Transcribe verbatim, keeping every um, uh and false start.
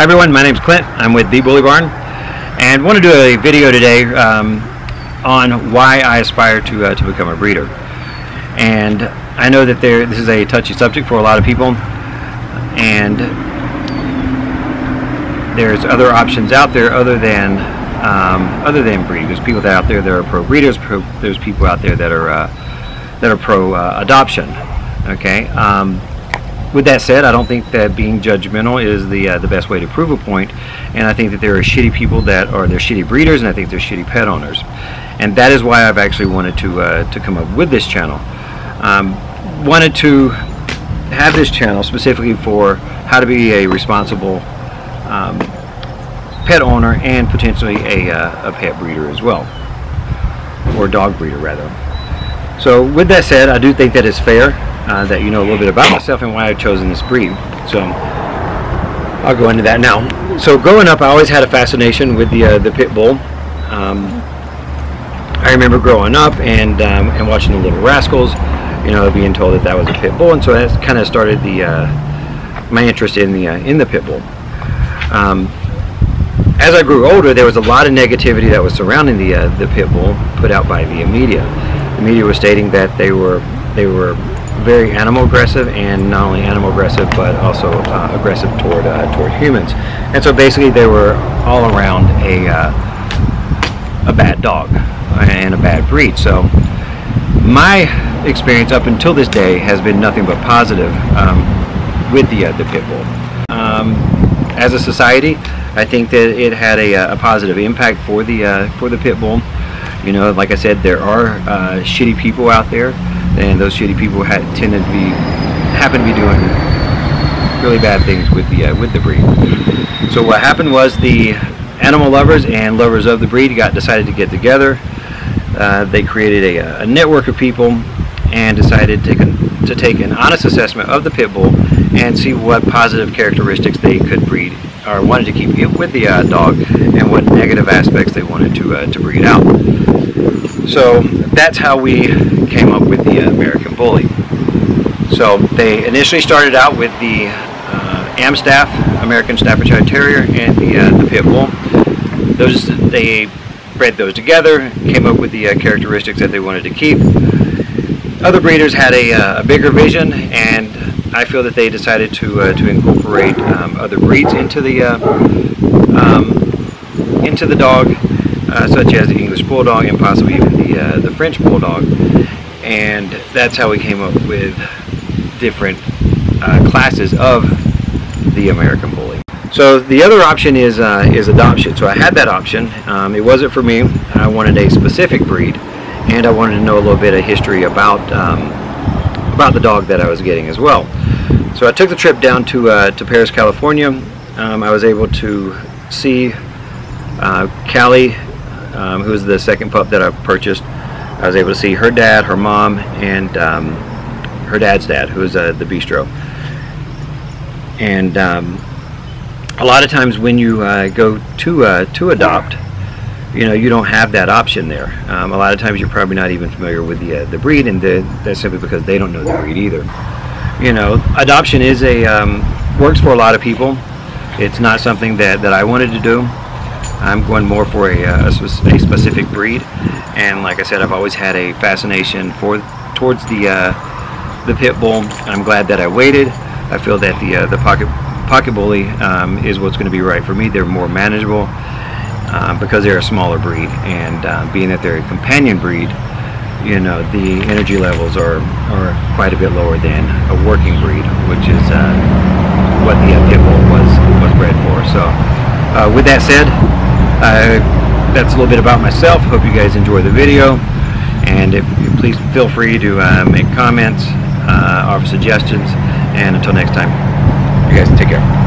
Hi everyone, my name's Clint. I'm with The Bully Barn, and want to do a video today um, on why I aspire to uh, to become a breeder. And I know that there this is a touchy subject for a lot of people, and there's other options out there other than um, other than breeding. There's people that are out there that are pro breeders. Pro, there's people out there that are uh, that are pro uh, adoption. Okay. Um, With that said, I don't think that being judgmental is the uh, the best way to prove a point, and I think that there are shitty people that are they're shitty breeders, and I think they're shitty pet owners, and that is why I've actually wanted to uh, to come up with this channel. Um, wanted to have this channel specifically for how to be a responsible um, pet owner and potentially a uh, a pet breeder as well, or dog breeder rather. So with that said, I do think that it's fair. Uh, that you know a little bit about myself and why I've chosen this breed. So I'll go into that now. So growing up, I always had a fascination with the uh, the pit bull. Um, I remember growing up and um, and watching the Little Rascals, you know, being told that that was a pit bull, and so that's kind of started the uh, my interest in the uh, in the pit bull. Um, as I grew older, there was a lot of negativity that was surrounding the uh, the pit bull put out by the media. The media was stating that they were they were very animal aggressive, and not only animal aggressive but also uh, aggressive toward uh, toward humans, and so basically they were all around a uh, a bad dog and a bad breed. So my experience up until this day has been nothing but positive um, with the uh, the pit bull. Um, as a society, I think that it had a, a positive impact for the uh, for the pit bull. You know, like I said, there are uh, shitty people out there. And those shitty people had tended to be, happened to be doing really bad things with the uh, with the breed. So what happened was the animal lovers and lovers of the breed got decided to get together. Uh, they created a, a network of people and decided to take a, to take an honest assessment of the pit bull and see what positive characteristics they could breed or wanted to keep with the uh, dog, and what negative aspects they wanted to uh, to breed out. So that's how we came up with the uh, American Bully. So they initially started out with the uh, Amstaff, American Staffordshire Terrier, and the, uh, the Pit Bull. Those, they bred those together, came up with the uh, characteristics that they wanted to keep. Other breeders had a, uh, a bigger vision, and I feel that they decided to, uh, to incorporate um, other breeds into the, uh, um, into the dog. Uh, such as the English Bulldog and possibly even the, uh, the French Bulldog, and that's how we came up with different uh, classes of the American Bully. So the other option is uh, is adoption. So I had that option. Um, it wasn't for me. I wanted a specific breed, and I wanted to know a little bit of history about um, about the dog that I was getting as well. So I took the trip down to uh, to Paris, California. Um, I was able to see uh, Callie, Um, who was the second pup that I purchased. I was able to see her dad, her mom, and um, her dad's dad, who was uh, the Bistro. And um, a lot of times when you uh, go to uh, to adopt, you know, you don't have that option there. Um, a lot of times you're probably not even familiar with the, uh, the breed, and the, that's simply because they don't know the breed either. You know, adoption is a um, works for a lot of people. It's not something that, that I wanted to do. I'm going more for a, uh, a specific breed, and like I said, I've always had a fascination for towards the uh, the pit bull. I'm glad that I waited. I feel that the uh, the pocket pocket bully um, is what's going to be right for me. They're more manageable uh, because they're a smaller breed, and uh, being that they're a companion breed, you know, the energy levels are are quite a bit lower than a working breed, which is uh, what the uh, pit bull was was bred for. So, uh, with that said. Uh, that's a little bit about myself. Hope you guys enjoy the video, and if, please feel free to uh, make comments, uh, offer suggestions, and until next time, you guys take care.